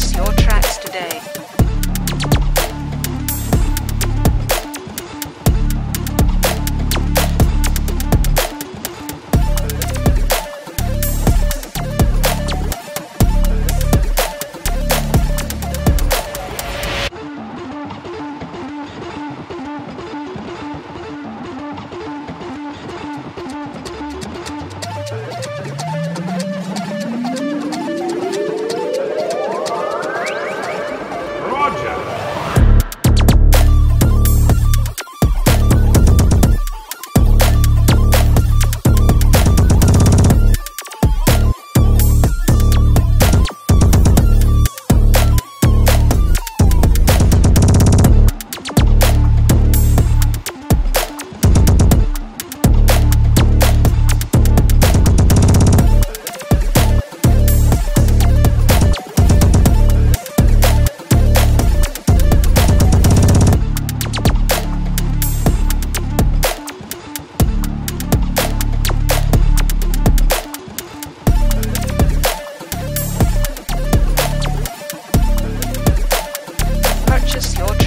purchase your tracks today. Your